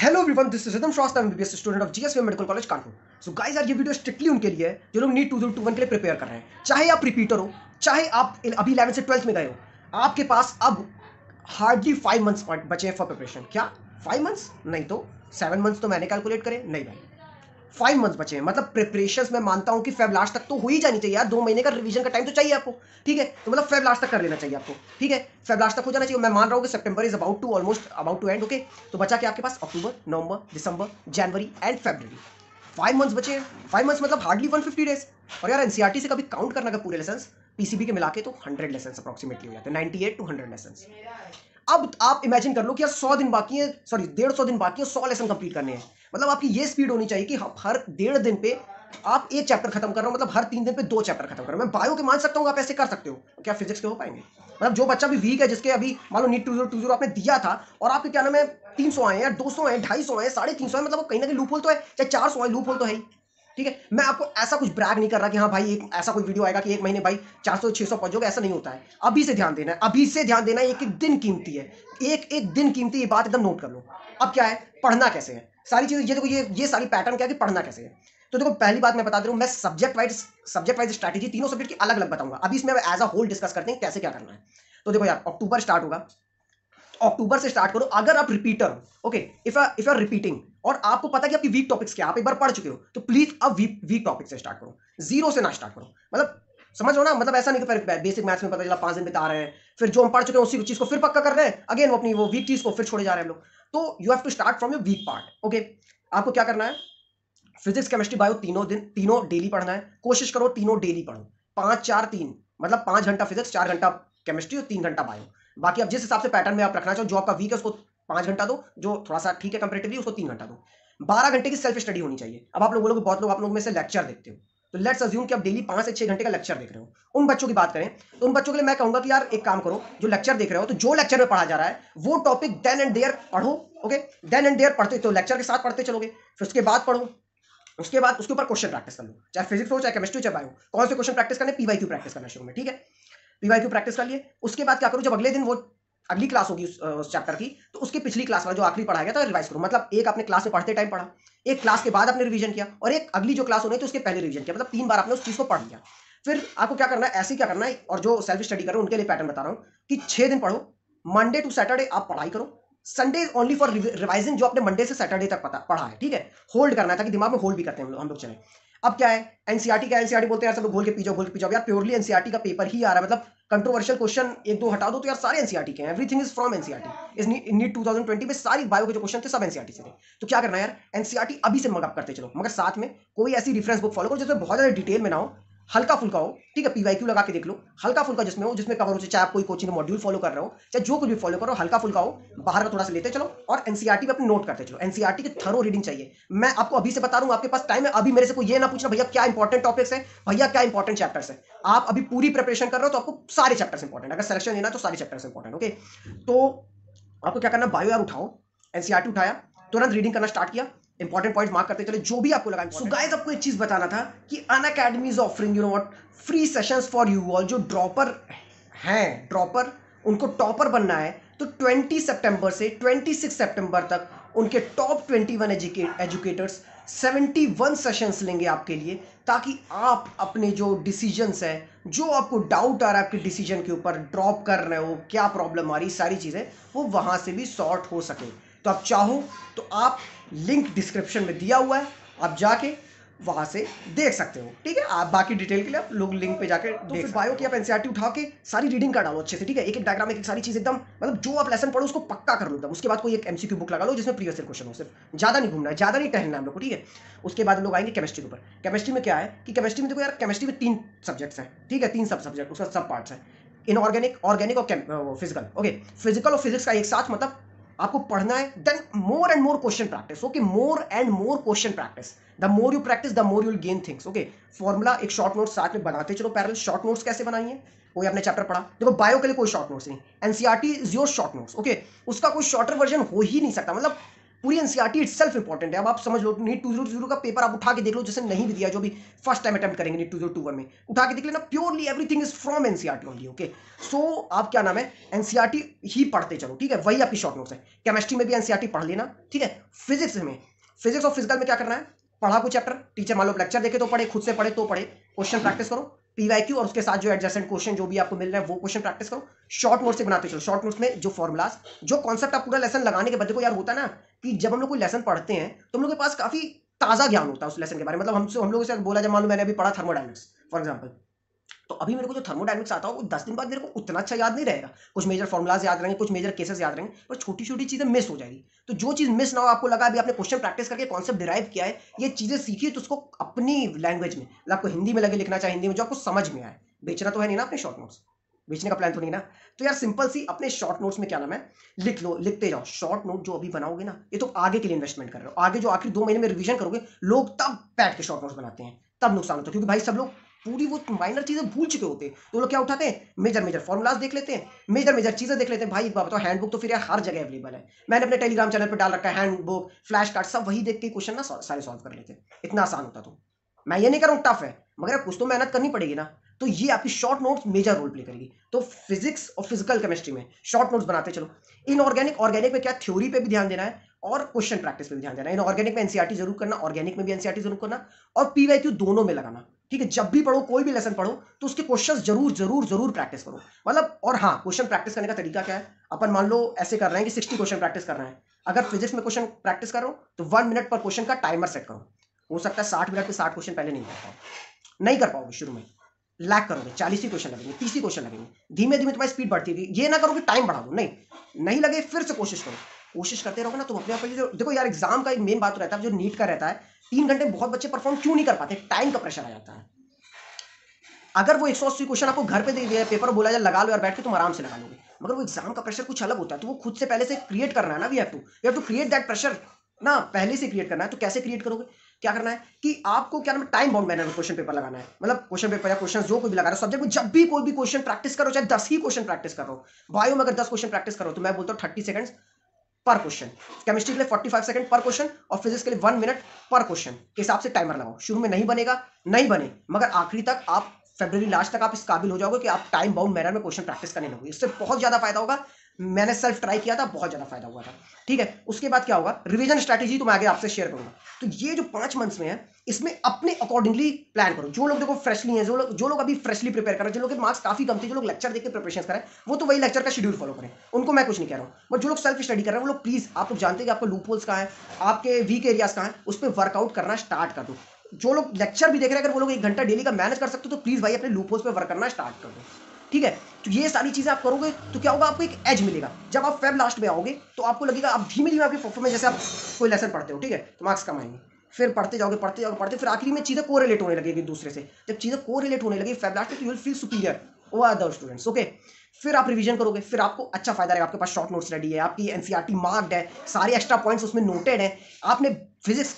Hello everyone, this is Ridham Srivastava, M B B S student of GSV medical college Kanpur. So guys यार, ये video strictly उनके लिए है जो लोग नीट 2021 के लिए प्रिपेयर कर रहे हैं। चाहे आप रिपीटर हो, चाहे आप अभी 11 से 12th में गए हो, आपके पास अब हार्डली 5 मंथ्स बचे हैं फॉर प्रिपरेशन। क्या 5 मंथ्स? नहीं तो 7 मंथ्स तो मैंने कैलकुलेट करे। नहीं भाई, 5 मंथ्स बचे हैं। मतलब प्रिपरेशन मैं मानता हूँ कि फेब लास्ट तक तो हो ही जानी चाहिए यार। 2 महीने का रिवीजन का टाइम तो चाहिए आपको, ठीक है? तो मतलब फेब लास्ट तक कर लेना चाहिए आपको, ठीक है? फेब लास्ट तक हो जाना चाहिए। मैं मान रहा हूँ कि September is about to almost about to end, okay? तो बचा के आपके पास October, November, December, January and February, 5 months बचे हैं। 5 मंथ्स मतलब हार्डली 150 डेज। और यार एनसीईआरटी से कभी काउंट करना का पूरे लेसन पीसीबी के मिला के तो 100 लेसन अप्रॉक्सीमेटली हो जाते हैं, 98 to 100 लेसन। अब आप इमेजिन कर लो कि यार 100 दिन बाकी है, सॉरी 150 दिन बाकी है, 100 लेसन कंप्लीट करने हैं। मतलब आपकी ये स्पीड होनी चाहिए कि हर 1.5 दिन पे आप एक चैप्टर खत्म कर रहे हो, मतलब हर 3 दिन पे 2 चैप्टर खत्म कर रहे हो। मैं बायो के मान सकता हूँ आप ऐसे कर सकते हो, क्या फिजिक्स के हो पाएंगे? मतलब जो बच्चा भी वीक है, जिसके अभी मान लो नीट 2020 आपने दिया था और आपके क्या नाम है 300 आए हैं, 200 है, 250 है, 350 है, मतलब कहीं ना कहीं लूप होल तो है, चाहे 400 है, लूप होल तो है ही, ठीक है? मैं आपको ऐसा कुछ ब्रैग नहीं कर रहा कि हाँ भाई एक ऐसा कोई वीडियो आएगा कि एक महीने भाई 400-600 पहुंचोगे, ऐसा नहीं होता है। अभी से ध्यान देना है, अभी से ध्यान देना है। एक एक दिन कीमती है, एक एक दिन कीमती, ये बात एकदम नोट कर लो। अब क्या है, पढ़ना कैसे है, सारी चीजें ये देखो, ये सारी पैटर्न क्या है कि पढ़ना कैसे है। तो देखो पहली बात मैं बता दे रहा हूँ, मैं सब्जेक्ट वाइज स्ट्रैटेजी तीनों सब्जेक्ट की अलग अलग बताऊंगा। अभी इसमें एज अ होल डिस्कस करते हैं कैसे क्या करना है। तो देखो यार, अक्टूबर स्टार्ट होगा, अक्टूबर से स्टार्ट करो। अगर आप repeater, okay, if you are repeating और आपको पता कि आपकी वीक टॉपिक्स क्या, आप एक बार पढ़ चुके हो, तो प्लीज अब वीक टॉपिक से स्टार्ट करो, जीरो से ना स्टार्ट करो। मतलब समझो ना, मतलब ऐसा नहीं कि बेसिक मैथ्स में पता चला 5 दिन बिता रहे हैं, फिर जो हम पढ़ चुके हैं उसी चीज को फिर पक्का कर रहे हैं, अगेन वो अपनी वो वीक चीज को फिर छोड़े जा रहे हैं लोग। तो you have to start from your weak part, okay? आपको क्या करना है, फिजिक्स, केमिस्ट्री, बायो तीनों डेली पढ़ना है। कोशिश करो तीनों डेली पढ़ो, 5-4-3, मतलब 5 घंटा फिजिक्स, 4 घंटा केमिस्ट्री और 3 घंटा बायो। बाकी अब जिस हिसाब से पैटर्न में आप रखना चाहो, जो आपका वीक है उसको 5 घंटा दो, जो थोड़ा सा ठीक है कंपेरेटिवली उसको 3 घंटा दो। 12 घंटे की सेल्फ स्टडी होनी चाहिए। अब आप लोग बोलोगे बहुत लोग आप लोग में से लेक्चर देखते हो, तो लेट्स अज्यूम कि आप डेली 5 से 6 घंटे का लेक्चर देख रहे हो। उन बच्चों की बात करें तो उन बच्चों के लिए मैं कहूंगा कि यार एक काम करो, जो लेक्चर देख रहे हो तो जो लेक्चर में पढ़ा जा रहा है वो टॉपिक देन एंड देयर पढ़ो, ओके? देन एंड देयर पढ़ते, तो लेक्चर के साथ पढ़ते चलोगे, फिर उसके बाद पढ़ो, उसके बाद उसके ऊपर क्वेश्चन प्रैक्टिस कर लो, चाहे फिजिक्स हो, चाहे केमिस्ट्री, चाहे बायो। कौन से क्वेश्चन प्रैक्टिस करने, पीवाईक्यू प्रैक्टिस करना शुरू में, ठीक है? पीवाईक्यू प्रैक्टिस कर लिए। उसके बाद क्या करो, जब अगले दिन वो अगली क्लास होगी उस चैप्टर की, तो उसके पिछली क्लास वाला जो आखिरी पढ़ा गया था रिवाइज करो। मतलब एक आपने क्लास में पढ़ते टाइम पढ़ा, एक क्लास के बाद आपने रिवीजन किया, और एक अगली जो क्लास होनी है तो उसके पहले रिवीजन किया। मतलब 3 बार आपने उस चीज को पढ़ लिया। फिर आपको क्या करना है, ऐसे ही क्या करना है। और जो सेल्फ स्टडी कर रहे हो उनके लिए पैटर्न बता रहा हूँ कि 6 दिन पढ़ो, मंडे टू सैटरडे आप पढ़ाई करो, संडे ओनली फॉर रिवाइजिंग जो आपने मंडे से सैटरडे तक पढ़ा है, ठीक है? होल्ड करना है ताकि दिमाग में होल्ड भी करते हैं हम लोग चले। अब क्या है, एनसीईआरटी का, एनसीईआरटी बोलते हैं यार सब लोग घोल के पी जाओ यार, प्योरली एनसीईआरटी का पेपर ही आ रहा है। मतलब कंट्रोवर्शियल क्वेश्चन 1-2 हटा दो तो यार सारे एनसीईआरटी के हैं, एवरीथिंग इज फ्रॉम एनसीईआरटी। इस नीट 2020 में सारी बायो के जो क्वेश्चन थे सब एनसीईआरटी से थे। तो क्या करना है यार, एनसीईआरटी अभी से मगअप करते चलो, मगर साथ में कोई ऐसी रेफरेंस बुक फॉलो करो जिसमें बहुत ज्यादा डिटेल में ना हो, हल्का फुल्का हो, ठीक है? पीवाईक्यू लगा के देख लो, हल्का फुल्का जिसमें हो, जिसमें कवर हो, चाहे आप कोई कोचिंग मॉड्यूल फॉलो कर रहे हो, चाहे जो कुछ भी फॉलो करो, हल्का फुल्का हो, बाहर का थोड़ा सा लेते चलो और एनसीईआरटी पे अपने नोट करते चलो। एनसीईआरटी की थरो रीडिंग चाहिए। मैं आपको अभी से बता रहा हूँ, आपके पास टाइम है अभी। मेरे से कोई ये ना पूछना भैया क्या इंपॉर्टेंट टॉपिक्स है, भैया क्या इंपॉर्टेंट चैप्टर्स है। आप अभी पूरी प्रिपरेशन कर रहे हो तो आपको सारे चैप्टर्स इंपॉर्टेंट, अगर सिलेक्शन लेना तो सारे चैप्टर्स इंपॉर्टेंट, ओके? तो आपको क्या करना, बायो यार उठाओ, एनसीईआरटी उठाया, तुरंत रीडिंग करना स्टार्ट किया, इंपॉर्टेंट पॉइंट मार्क करते चले जो भी आपको लगा। सो गाइस, आपको एक चीज बताना था कि Unacademy is offering you know what free sessions for you all. जो ड्रॉपर हैं, ड्रॉपर, उनको टॉपर बनना है तो 20 सितंबर से 26 सितंबर तक उनके टॉप 21 एजुकेटर्स 71 सेशंस लेंगे आपके लिए, ताकि आप अपने जो डिसीजंस हैं, जो आपको डाउट आ रहा है आपके डिसीजन के ऊपर, ड्रॉप कर रहे हो, क्या प्रॉब्लम आ रही, सारी चीज़ें वो वहाँ से भी सॉर्ट हो सके। तो आप चाहो तो आप लिंक डिस्क्रिप्शन में दिया हुआ है, आप जाके वहाँ से देख सकते हो, ठीक है? आप बाकी डिटेल के लिए आप लोग लिंक पे जाके तो फिर बायो की आप एनसीईआरटी उठा के सारी रीडिंग का डालो अच्छे से, ठीक है? एक एक डायग्राम, एक एक सारी चीज एकदम, मतलब जो आप लेसन पढ़ो उसको पक्का कर लो एकदम। उसके बाद कोई एक एमसीक्यू बुक लगा लो जिसमें प्रीवियस ईयर क्वेश्चन हो, सिर्फ ज्यादा नहीं घूमना है, ज्यादा नहीं टहलना है हम लोग को, ठीक है? उसके बाद लोग आएंगे केमिस्ट्री के ऊपर। केमिस्ट्री में क्या है कि केमिस्ट्री में देखो यार, केमिस्ट्री में 3 सब्जेक्ट्स हैं, ठीक है? 3 सब सब्जेक्ट, उसका सब पार्ट्स हैं, इनऑर्गेनिक, ऑर्गेनिक और फिजिकल, ओके? फिजिकल और फिजिक्स का एक साथ मतलब आपको पढ़ना है। Then more and more question practice, okay? More and more question practice, the more you practice the more you'll gain things, okay? Formula, एक शॉर्ट नोट्स साथ में बनाते चलो पैरेलल। शॉर्ट नोट्स कैसे बनाई है, कोई आपने चैप्टर पढ़ा, देखो बायो के लिए कोई शॉर्ट नोट्स नहीं, NCERT is your short notes, okay? उसका कोई शॉर्टर वर्जन हो ही नहीं सकता। मतलब पूरी एनसीईआरटी इटसेल्फ इंपॉर्टेंट है। अब आप समझ लो नीट 2020 का पेपर आप उठा के देख लो, जैसे नहीं भी दिया जो भी फर्स्ट टाइम अटेम्प्ट करेंगे नीट 2021 में, उठा के देख लेना। Purely everything is from NCERT only. Okay so आप क्या नाम है एनसीईआरटी ही पढ़ते चलो, ठीक है, वही आपकी शॉर्ट नोट्स है। केमिस्ट्री में भी एनसीईआरटी पढ़ लेना, ठीक है। फिजिक्स में, फिजिक्स और फिजिकल में क्या करना है, पढ़ा को चैप्टर, टीचर मान लो लेक्चर देखे तो पढ़े, खुद से पढ़े तो पढ़े, क्वेश्चन प्रैक्टिस करो, पीवाईक्यू और उसके साथ जो एडजेसेंट क्वेश्चन जो भी आपको मिल रहा है वो क्वेश्चन प्रैक्टिस करो। शॉर्ट नोट्स से बनाते चलो, शॉर्ट नोट्स में जो फॉर्मुलास जो कॉन्सेप्ट आप पूरा लेसन लगाने के बाद, देखो यार होता है ना कि जब हम लोग कोई लेसन पढ़ते हैं तो हम लोग के पास काफी ताजा ज्ञान होता है उस लेसन के बारे में। मतलब हमसे हम लोगों से बोला जाए, मान लो मैंने अभी पढ़ा थर्मोडायनेमिक्स फॉर एग्जाम्पल, तो अभी मेरे को जो थर्मोडायनेमिक्स आता है वो 10 दिन बाद मेरे को उतना अच्छा याद नहीं रहेगा। कुछ मेजर फॉर्मुलाज याद रहेंगे, कुछ मेजर केसेस याद रहेंगे, पर छोटी छोटी चीजें मिस हो जाएगी। तो जो चीज मिस ना हो, आपको लगा अभी आपने क्वेश्चन प्रैक्टिस करके कॉन्सेप्ट डिराइव किया है, ये चीजें सीखी, तो उसको अपनी लैंग्वेज में, मतलब आपको हिंदी में लगे लिखना चाहिए, हिंदी में जो आपको समझ में आए। बेचना तो है नहीं ना अपने शॉर्ट नोट्स, बेचने का प्लान तो नहीं ना। तो यार सिंपल सी अपने शॉर्ट नोट्स में क्या नाम है लिख लो, लिखते जाओ। शॉर्ट नोट जो अभी बनाओगे ना, ये तो आगे के लिए इन्वेस्टमेंट कर रहे हो। आगे जो आखिरी 2 महीने में रिविजन करोगे, लोग तब बैठ के शॉर्ट नोट्स बनाते हैं, तब नुकसान होता है। क्योंकि भाई सब लोग पूरी वो माइनर चीजें भूल चुके होते हैं, तो लोग क्या उठाते हैं, मेजर मेजर फॉर्मुलाज देख लेते हैं, मेजर मेजर चीजें देख लेते हैं। भाई एक बार बताओ, हैंडबुक तो फिर यार हर जगह अवेलेबल है। मैंने अपने टेलीग्राम चैनल पर डाल रखा है हैंडबुक, फ्लैश कार्ड, सब वही देख के क्वेश्चन ना सारे सॉल्व कर लेते हैं। इतना आसान होता। तो मैं ये नहीं कर रहा हूँ टफ है, मगर कुछ तो मेहनत करनी पड़ेगी ना। तो ये आपकी short notes major role play करेगी। तो फिजिक्स और फिजिकल केमिस्ट्री में शॉर्ट नोट्स बनाते चलो। इनऑर्गेनिक, ऑर्गेनिक में क्या थ्योरी पे भी ध्यान देना है और क्वेश्चन प्रैक्टिस पे भी ध्यान देना है। इनऑर्गेनिक में एनसीईआरटी जरूर करना, ऑर्गेनिक में भी एनसीईआरटी जरूर करना, और पीवाईक्यू दोनों में लगाना, ठीक है। जब भी पढ़ो, कोई भी लेसन पढ़ो, तो उसके क्वेश्चन जरूर जरूर जरूर प्रैक्टिस करो। मतलब, और हाँ, क्वेश्चन प्रैक्टिस करने का तरीका क्या है, अपन मान लो ऐसे कर रहे हैं कि 60 क्वेश्चन प्रैक्टिस करना है। अगर फिजिक्स में क्वेश्चन प्रैक्टिस करो तो 1 मिनट पर क्वेश्चन का टाइमर सेट करो। हो सकता है 60 मिनट में 60 क्वेश्चन पहले नहीं कर पाओगे, शुरू में लैग करोगे, 40 ही क्वेश्चन लगेंगे, 30 ही क्वेश्चन लगेंगे। धीमे धीमे तुम्हारी स्पीड बढ़ती है। ये ना करो कि टाइम बढ़ाओ, नहीं लगे फिर से कोशिश करो। कोशिश करते रहोगे ना तुम अपने आप पर। जो देखो यार एग्जाम का एक मेन बात रहता है, जो नीट का रहता है, 3 घंटे में बहुत बच्चे परफॉर्म क्यों नहीं कर पाते, टाइम का प्रेशर आ जाता है। अगर वो 180 क्वेश्चन आपको घर पे दे दिया पेपर, बोला जाए लगा लो यार बैठ के, तुम आराम से लगा लोगे। मगर वो एग्जाम का प्रेशर कुछ अलग होता है, तो वो खुद से पहले से क्रिएट करना है ना। We have to create that pressure ना, पहले से क्रिएट करना है। तो कैसे क्रिएट करोगे, क्या करना है कि आपको क्या नाम है टाइम बाउंड मैनर में क्वेश्चन पेपर लगाना है। मतलब क्वेश्चन पेपर या क्वेश्चन जो कोई भी लगा रहा है सब्जेक्ट में, जब भी कोई भी क्वेश्चन प्रैक्टिस करो, चाहे 10 ही क्वेश्चन प्रैक्टिस करो। बायो में अगर 10 क्वेश्चन प्रैक्टिस करो, तो मैं बोलता हूँ 30 सेकंड पर क्वेश्चन, केमिस्ट्री के लिए 45 सेकंड पर क्वेश्चन, और फिजिक्स के लिए 1 मिनट पर क्वेश्चन के हिसाब से टाइमर लगाओ। शुरू में नहीं बनेगा, नहीं बने, मगर आखिरी तक आप फरवरी लास्ट तक आप इस काबिल हो जाओगे कि आप टाइम बाउंड मैनर में क्वेश्चन प्रैक्टिस करने लगोगे। इससे बहुत ज्यादा फायदा होगा। मैंने सेल्फ ट्राई किया था, बहुत ज्यादा फायदा हुआ था, ठीक है। उसके बाद क्या होगा, रिवीजन स्ट्रैटेजी तो मैं आगे आपसे शेयर करूंगा। तो ये जो 5 मंथ्स में है, इसमें अपने अकॉर्डिंगली प्लान करो। जो लोग देखो फ्रेशली हैं, जो लोग अभी फ्रेशली प्रिपेयर कर रहे हैं, जो लोग के मार्क्स काफी कम थे, जो लोग लेक्चर देकर प्रिपरेशन कर रहे हैं, वो तो वही लेक्चर का शेड्यूल फॉलो करें, उनको मैं कुछ नहीं कह रहा हूँ। बट जो लोग सेल्फ स्टडी कर रहे हैं, वो लोग प्लीज, आप लोग जानते हैं कि आपको लूप होल्स कहाँ है, आपके वीक एरियाज कहाँ है, उस पर वर्कआउट करना स्टार्ट कर दो। जो लोग लेक्चर भी देख रहे हैं, अगर वो लोग 1 घंटा डेली का मैनेज कर सकते हो, तो प्लीज भाई अपने लूप होल्स पर वर्क करना स्टार्ट कर दो, ठीक है। तो ये सारी चीजें आप करोगे तो क्या होगा, आपको एक एज मिलेगा। जब आप फेब लास्ट में आओगे तो आपको लगेगा आप धीमे धीमे आपकी परफॉर्मेंस, जैसे आप कोई लेसन पढ़ते हो, ठीक है, तो मार्क्स कम आएंगे, फिर पढ़ते जाओगे, फिर आखिरी में चीजें कोरिलेट होने लगेगी दूसरे से। जब चीजें कोरिलेट होने लगेगी फेब लास्ट में, तो you will feel superior over other students, okay. फिर आप रिवीजन करोगे, फिर आपको अच्छा फायदा रहेगा। आपके पास शॉर्ट नोट्स रेडी है, आपकी एनसीईआरटी मार्क्ड है, सारे एक्स्ट्रा पॉइंट्स उसमें नोटेड है, आपने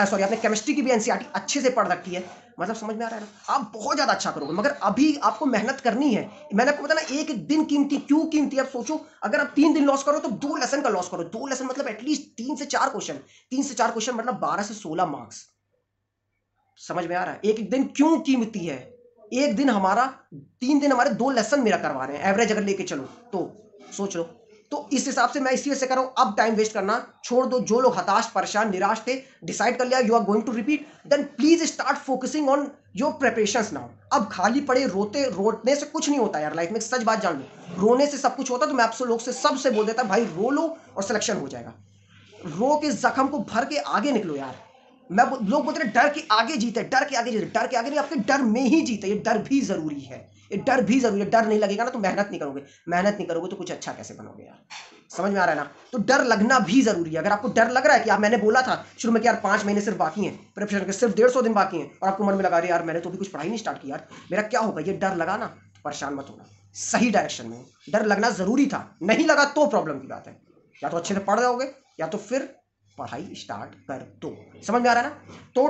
आपने केमिस्ट्री की भी एनसीईआरटी अच्छे से पढ़ रखी है। मतलब समझ में आ रहा है ना, आप बहुत ज्यादा अच्छा करोगे। मगर अभी आपको मेहनत करनी है। मैंने आपको बताया ना, एक दिन कीमती, क्यों कीमती? आप सोचो, अगर आप 3 दिन लॉस करो तो 2 लेसन का लॉस करो। 2 लेसन मतलब एटलीस्ट 3 से 4 क्वेश्चन, 3 से 4 क्वेश्चन मतलब 12 से 16 मार्क्स। समझ में आ रहा है एक दिन क्यों कीमती है? एक दिन हमारा, 3 दिन हमारे 2 लेसन मेरा करवा रहे हैं एवरेज अगर लेके चलो तो, सोच लो। तो इस हिसाब से मैं इसलिए से कर रहा हूं, अब टाइम वेस्ट करना छोड़ दो। जो लोग हताश, परेशान, निराश थे, डिसाइड कर लिया you are going to repeat, then please start focusing on your preparations now. अब खाली पड़े रोते, रोने से कुछ नहीं होता यार लाइफ में, सच बात जान लो। रोने से सब कुछ होता। तो मैं आप लोग से सबसे बोल देता भाई, रो लो और सिलेक्शन हो जाएगा। रो के जख्म को भर के आगे निकलो यार। मैं लोग बोलते हैं डर के आगे जीते, डर के आगे जीते, डर के आगे नहीं, आपके डर में ही जीते। ये डर भी जरूरी है, ये डर भी जरूरी है। डर नहीं लगेगा ना तो मेहनत नहीं करोगे, मेहनत नहीं करोगे तो कुछ अच्छा कैसे बनोगे यार? समझ में आ रहा है ना? तो डर लगना भी जरूरी है। अगर आपको डर लग रहा है कि आप, मैंने बोला था शुरू में कि यार 5 महीने सिर्फ बाकी है प्रिपरेशन के, सिर्फ 150 दिन बाकी है, और आपको मन में लगा रही यार मैंने तो भी कुछ पढ़ाई नहीं स्टार्ट किया यार, मेरा क्या होगा, ये डर लगा ना, परेशान मत होना। सही डायरेक्शन में डर लगना जरूरी था, नहीं लगा तो प्रॉब्लम की बात है। या तो अच्छे से पढ़ जाओगे या तो फिर पढ़ाई स्टार्ट कर दो। समझ में आ रहा है ना? तो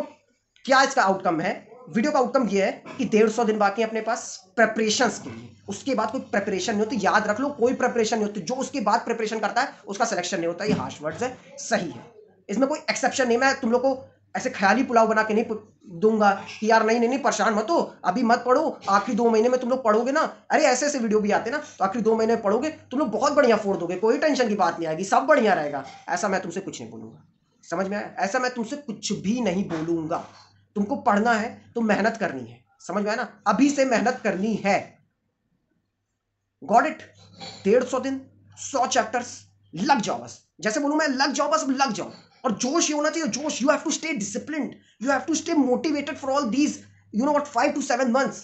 क्या इसका आउटकम है, वीडियो का आउटकम ये है कि 150 दिन बाकी है अपने पास प्रिपरेशंस के लिए। उसके बाद कोई प्रिपरेशन नहीं होती, याद रख लो, कोई प्रिपरेशन नहीं होती। जो उसके बाद प्रिपरेशन करता है उसका सिलेक्शन नहीं होता। ये हार्श वर्ड्स है, सही है। इसमें कोई एक्सेप्शन नहीं। मैं तुम लोग को ऐसे ख्याली पुलाव बना के नहीं दूंगा कि यार नहीं नहीं नहीं परेशान मत हो, अभी मत पढ़ो, आखिरी 2 महीने में तुम लोग पढ़ोगे ना, अरे ऐसे ऐसे वीडियो भी आते ना, तो आखिरी 2 महीने पढ़ोगे तुम लोग बहुत बढ़िया फोड़ दोगे, कोई टेंशन की बात नहीं आएगी, सब बढ़िया रहेगा। ऐसा मैं तुमसे कुछ नहीं बोलूँगा, समझ में आया? ऐसा मैं तुमसे कुछ भी नहीं बोलूँगा। तुमको पढ़ना है तो मेहनत करनी है, समझ में आया ना? अभी से मेहनत करनी है। Got it? 150 दिन, 100 चैप्टर्स, लग जाओ बस। जैसे बोलूँ मैं लग जाओ बस, लग जाओ। और जोश ये होना चाहिए, जोश। You have to stay disciplined, you have to stay motivated for all these, you know what, 5 to 7 months।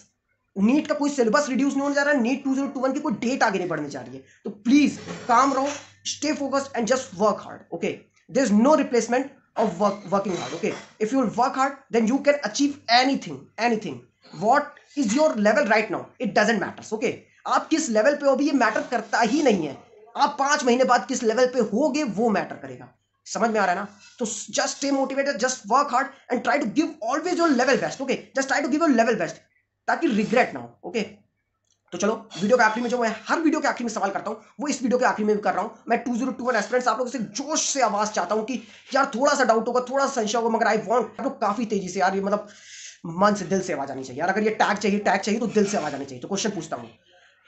NEET का कोई सिलेबस रिड्यूस नहीं होने जा रहा है, नीट 2021 की कोई डेट आगे नहीं बढ़ने जा रही है। तो प्लीज काम रहो, stay focused and just work hard. Okay, there is no replacement of working hard. Okay, if you will work hard then you can achieve anything. What is your level right now, it doesn't matters. Okay, आप किस level पे हो भी ये matter करता ही नहीं है। आप 5 महीने बाद किस लेवल पे होगे वो मैटर करेगा, समझ में आ रहा है ना? तो just stay motivated, just work hard and try to give always your level best. Okay, just try to give your level best, ताकि रिग्रेट ना हो। ओके, तो चलो वीडियो के आखिरी में, जो मैं हर वीडियो के आखिरी में सवाल करता हूँ वो इस वीडियो के आखिरी में भी कर रहा हूँ। मैं 2021 एस्पिरेंट्स, आप लोगों से जोश से आवाज चाहता हूँ कि यार थोड़ा सा डाउट होगा, थोड़ा सा संशय होगा, मगर आई वॉन्ट आप लोग काफी तेजी से, यार ये मतलब मन से दिल से आवाज आनी चाहिए यार। अगर ये टैग चाहिए तो दिल से आवाज आनी चाहिए। तो क्वेश्चन पूछता हूँ,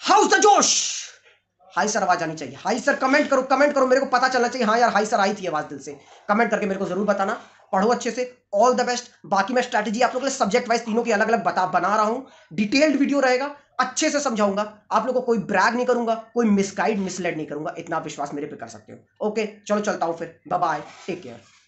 हाउ इज द जोश? हाई सर आवाज आनी चाहिए। हाई सर, कमेंट करो, मेरे को पता चलना चाहिए हाँ यार हाई सर आई थी आवाज। दिल से कमेंट करके मेरे को जरूर बताना। पढ़ो अच्छे से, ऑल द बेस्ट। बाकी मैं स्ट्रैटेजी आप लोगों के लिए सब्जेक्ट वाइज तीनों की अलग अलग बना रहा हूं। डिटेल्ड वीडियो रहेगा, अच्छे से समझाऊंगा आप लोगों को, कोई ब्रैग नहीं करूंगा, कोई मिसगाइड मिसलेड नहीं करूंगा। इतना विश्वास मेरे पे कर सकते हो। ओके, चलो चलता हूँ फिर, बाय बाय, टेक केयर।